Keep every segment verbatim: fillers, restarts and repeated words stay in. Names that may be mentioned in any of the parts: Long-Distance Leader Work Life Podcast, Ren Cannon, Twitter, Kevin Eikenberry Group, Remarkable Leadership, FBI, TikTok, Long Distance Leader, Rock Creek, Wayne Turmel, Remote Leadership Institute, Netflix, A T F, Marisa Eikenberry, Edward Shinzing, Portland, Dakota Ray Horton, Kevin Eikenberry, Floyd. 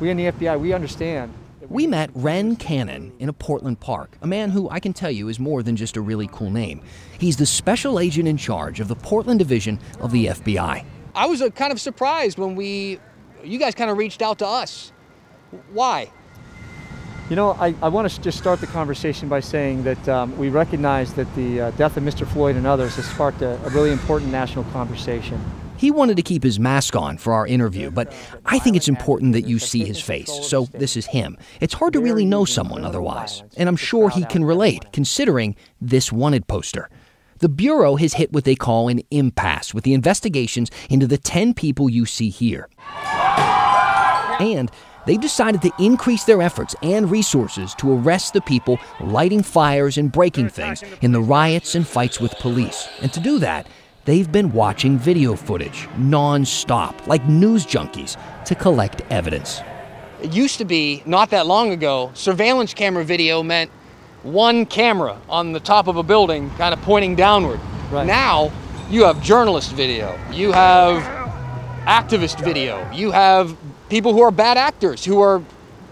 We in the F B I, we understand. We met Ren Cannon in a Portland park, a man who I can tell you is more than just a really cool name. He's the special agent in charge of the Portland division of the F B I. I was kind of surprised when we, you guys kind of reached out to us. Why? You know, I, I want to just start the conversation by saying that um, we recognize that the uh, death of Mister Floyd and others has sparked a, a really important national conversation. He wanted to keep his mask on for our interview, but I think it's important that you see his face, so this is him. It's hard to really know someone otherwise, and I'm sure he can relate, considering this wanted poster. The Bureau has hit what they call an impasse with the investigations into the ten people you see here. And they've decided to increase their efforts and resources to arrest the people lighting fires and breaking things in the riots and fights with police, and to do that, they've been watching video footage non-stop, like news junkies, to collect evidence. It used to be, not that long ago, surveillance camera video meant one camera on the top of a building kind of pointing downward. Right. Now, you have journalist video, you have activist video, you have people who are bad actors who are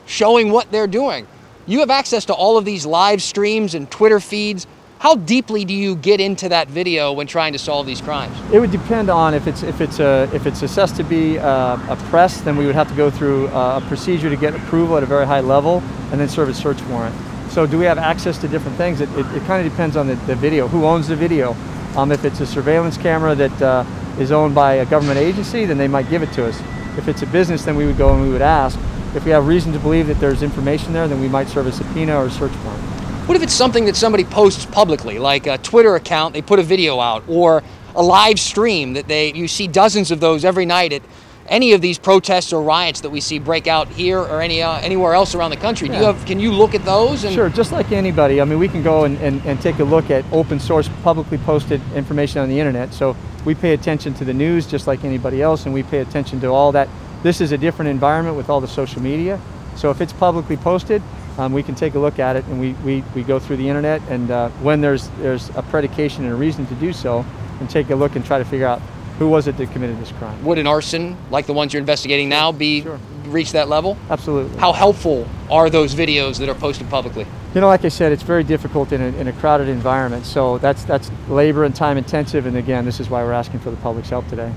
showing what they're doing. You have access to all of these live streams and Twitter feeds. How deeply do you get into that video when trying to solve these crimes? It would depend on if it's if it's a if it's assessed to be a, a press, then we would have to go through a procedure to get approval at a very high level, and then serve a search warrant. So, do we have access to different things? It, it, it kind of depends on the, the video. Who owns the video? Um, if it's a surveillance camera that uh, is owned by a government agency, then they might give it to us. If it's a business, then we would go and we would ask. If we have reason to believe that there's information there, then we might serve a subpoena or a search warrant. What if it's something that somebody posts publicly, like a Twitter account, they put a video out, or a live stream that they, you see dozens of those every night at any of these protests or riots that we see break out here or any uh, anywhere else around the country? Yeah. Do you have, can you look at those? And sure, just like anybody. I mean, we can go and, and, and take a look at open source, publicly posted information on the internet. So we pay attention to the news just like anybody else, and we pay attention to all that. This is a different environment with all the social media. So if it's publicly posted, Um, we can take a look at it, and we, we, we go through the internet, and uh, when there's there's a predication and a reason to do so, and take a look and try to figure out who was it that committed this crime. Would an arson, like the ones you're investigating now, be sure. reach that level? Absolutely. How helpful are those videos that are posted publicly? You know, like I said, it's very difficult in a, in a crowded environment, so that's that's labor and time intensive, and again, this is why we're asking for the public's help today.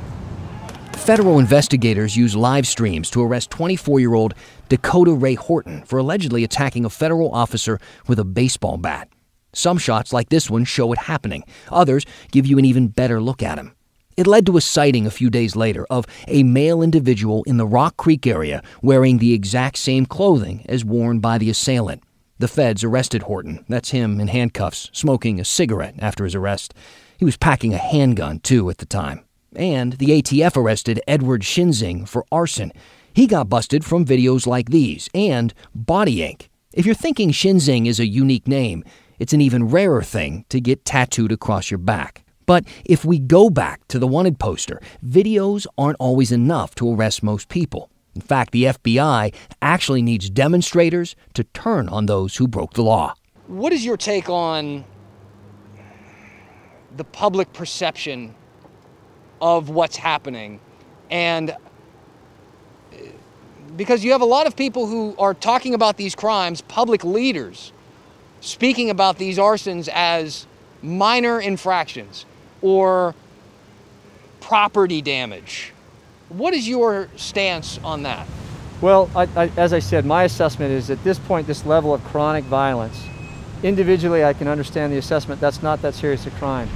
Federal investigators use live streams to arrest twenty-four-year-old Dakota Ray Horton for allegedly attacking a federal officer with a baseball bat. Some shots like this one show it happening. Others give you an even better look at him. It led to a sighting a few days later of a male individual in the Rock Creek area wearing the exact same clothing as worn by the assailant. The feds arrested Horton. That's him in handcuffs, smoking a cigarette after his arrest. He was packing a handgun, too, at the time. And the A T F arrested Edward Shinzing for arson. He got busted from videos like these and body ink. If you're thinking Shinzing is a unique name, it's an even rarer thing to get tattooed across your back. But if we go back to the wanted poster, videos aren't always enough to arrest most people. In fact, the F B I actually needs demonstrators to turn on those who broke the law. What is your take on the public perception of what's happening? And because you have a lot of people who are talking about these crimes, public leaders, speaking about these arsons as minor infractions or property damage. What is your stance on that? Well, I, I, as I said, my assessment is at this point, this level of chronic violence, individually I can understand the assessment, that's not that serious a crime.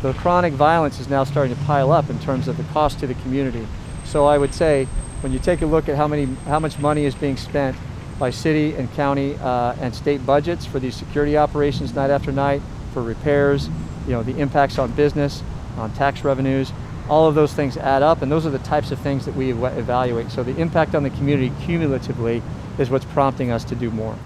The chronic violence is now starting to pile up in terms of the cost to the community. So I would say, when you take a look at how many, how much money is being spent by city and county uh, and state budgets for these security operations night after night, for repairs, you know, the impacts on business, on tax revenues, all of those things add up, and those are the types of things that we evaluate. So the impact on the community cumulatively is what's prompting us to do more.